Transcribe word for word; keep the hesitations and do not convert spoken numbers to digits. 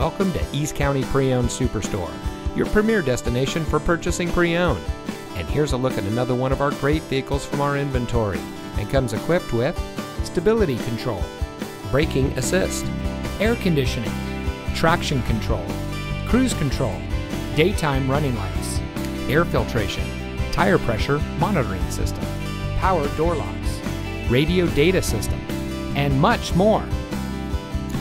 Welcome to East County Pre-Owned Superstore, your premier destination for purchasing pre-owned. And here's a look at another one of our great vehicles from our inventory, and comes equipped with stability control, braking assist, air conditioning, traction control, cruise control, daytime running lights, air filtration, tire pressure monitoring system, power door locks, radio data system, and much more.